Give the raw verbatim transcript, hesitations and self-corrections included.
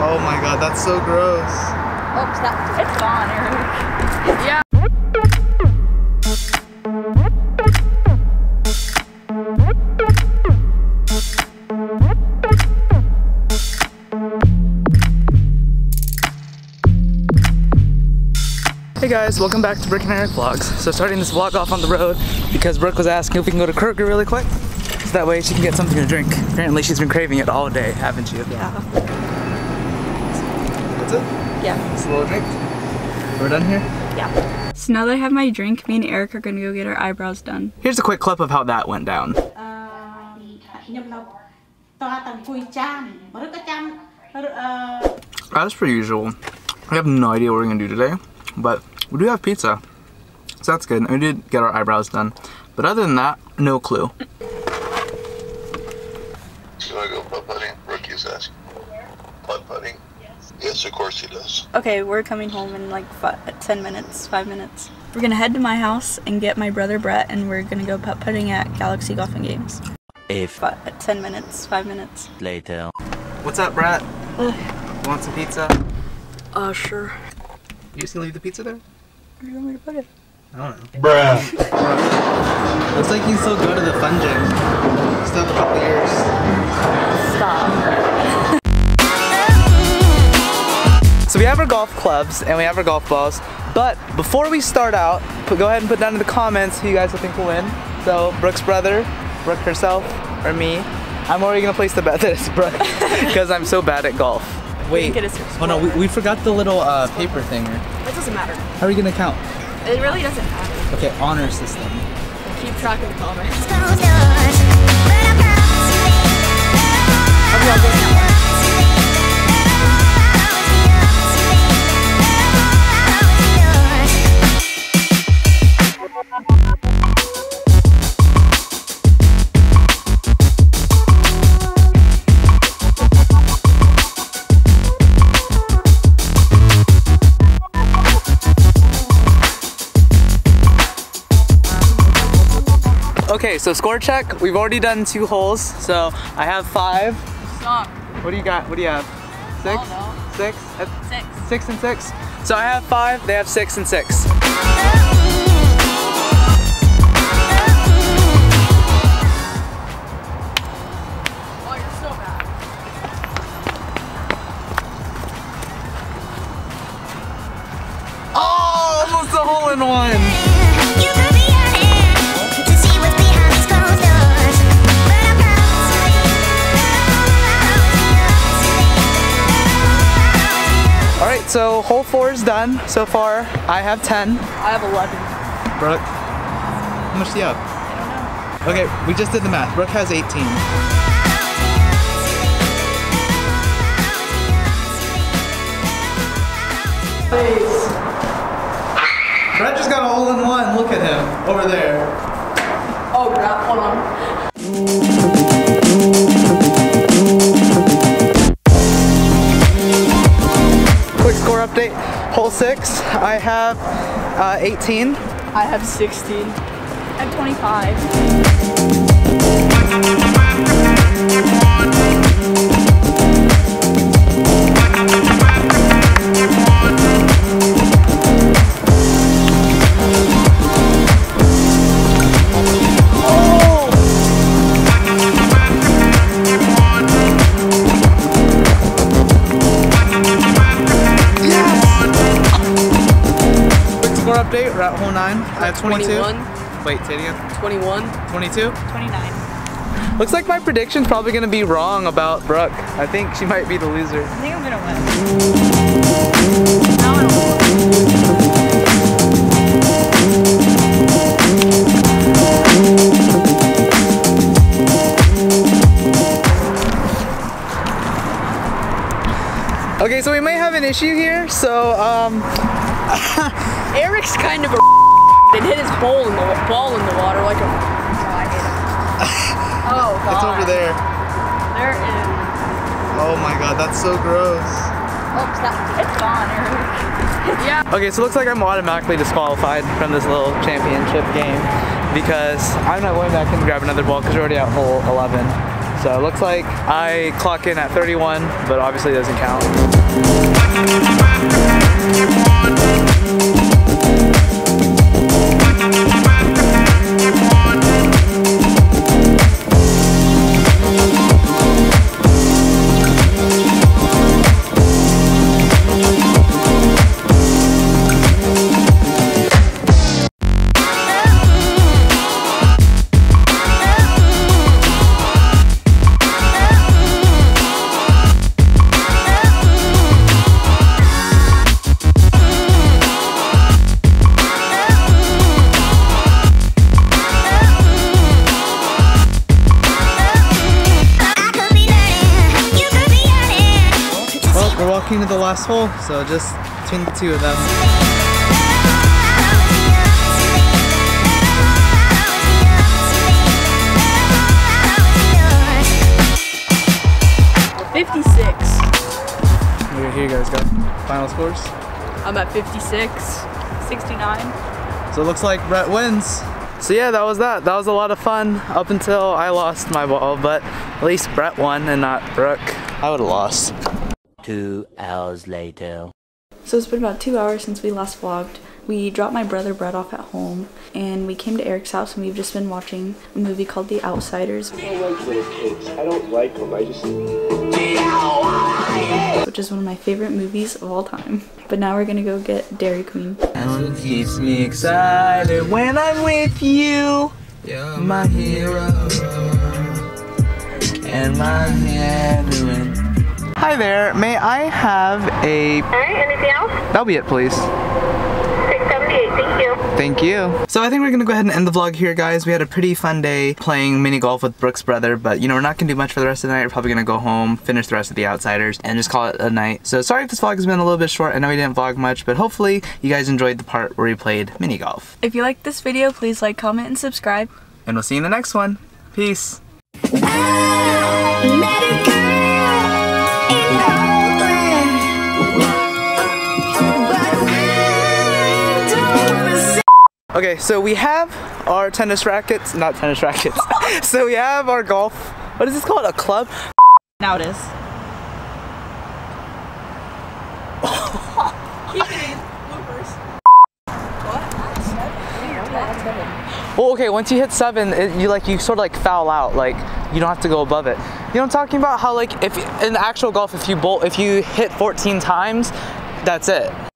Oh my god, that's so gross. Oops, that's, it's gone, Eric. Yeah. Hey guys, welcome back to Brooke and Eric Vlogs. So starting this vlog off on the road because Brooke was asking if we can go to Kroger really quick. So that way she can get something to drink. Apparently she's been craving it all day, haven't you? Yeah. That's it? Yeah. Just a little drink. We're done here? Yeah. So now that I have my drink, me and Eric are gonna go get our eyebrows done. Here's a quick clip of how that went down. As per usual, I have no idea what we're gonna do today, but we do have pizza, so that's good. And we did get our eyebrows done, but other than that, no clue. Do I go putt putting? Rookie's asking. Putt putting? Yes. Yes, of course he does. Okay, we're coming home in like five, ten minutes, five minutes. We're gonna head to my house and get my brother Brett, and we're gonna go putt putting at Galaxy Golf and Games. If but ten minutes, five minutes later. What's up, Brett? Ugh. Want some pizza? Uh, sure. You just gonna leave the pizza there? Where do you want me to put it? I don't know. Bruh. Looks like you still go to the fun gym. Still have a couple years. Stop. So we have our golf clubs and we have our golf balls, but before we start out, go ahead and put down in the comments who you guys will think will win. So Brooke's brother, Brooke herself, or me. I'm already gonna place the bet that it's Brooke because I'm so bad at golf. Wait, oh no, we, we forgot the little uh, paper thinger. That doesn't matter. How are we gonna count? It really doesn't matter. Okay, honor system. Keep track of the comments. Okay, so score check. We've already done two holes, so I have five. Stop. What do you got? What do you have? Six? Oh, no. Six? Six. Six and six? So I have five, they have six and six. Oh, you're so bad. Oh, almost a hole in one. So hole four is done so far. I have ten. I have eleven. Brooke, how much do you have? I don't know. Okay, we just did the math. Brooke has eighteen. Please. Brett just got a hole in one. Look at him over there. Oh crap! Hold on. Score update. Hole six. I have uh, eighteen. I have sixteen. I have twenty-five. Update, we're at hole nine. I have twenty-two. twenty-one. Wait, say it again. twenty-one. twenty-two. twenty-nine. Looks like my prediction's probably gonna be wrong about Brooke. I think she might be the loser. I think I'm gonna win. I'm gonna win. Okay, so we may have an issue here, so um Eric's kind of a and hit his ball in the ball in the water like a. Oh, I hate it. Oh god. It's over there. There it is. Oh my god, that's so gross. Oops, that, it's gone, Eric. Yeah. Okay, so it looks like I'm automatically disqualified from this little championship game because I'm not going back and grab another ball because we're already at hole eleven. So it looks like I clock in at thirty-one, but obviously it doesn't count. To the last hole, so just between the two of them. fifty-six. Here, here you guys go. Final scores? I'm at fifty-six, sixty-nine. So it looks like Brett wins. So yeah, that was that. That was a lot of fun up until I lost my ball, but at least Brett won and not Brooke. I would have lost. Two hours later. So it's been about two hours since we last vlogged. We dropped my brother Brett off at home and we came to Eric's house, and we've just been watching a movie called The Outsiders. I don't like little kids. I don't like them. I just... Which is one of my favorite movies of all time. But now we're gonna go get Dairy Queen. That's what keeps me excited when I'm with you. You're my hero and my heroine. Hi there, may I have a... Alright, anything else? That'll be it, please. six seventy-eight, thank you. Thank you. So I think we're gonna go ahead and end the vlog here, guys. We had a pretty fun day playing mini golf with Brooke's brother, but you know, we're not gonna do much for the rest of the night. We're probably gonna go home, finish the rest of The Outsiders, and just call it a night. So sorry if this vlog has been a little bit short. I know we didn't vlog much, but hopefully you guys enjoyed the part where we played mini golf. If you liked this video, please like, comment, and subscribe. And we'll see you in the next one. Peace. Okay, so we have our tennis rackets, not tennis rackets. So we have our golf, what is this called, a club? Now it is. Well, okay, once you hit seven, it, you like you sort of like foul out, like you don't have to go above it. You know what I'm talking about? How like if in actual golf, if you bowl, if you hit fourteen times, that's it.